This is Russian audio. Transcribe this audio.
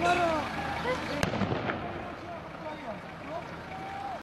Ворота!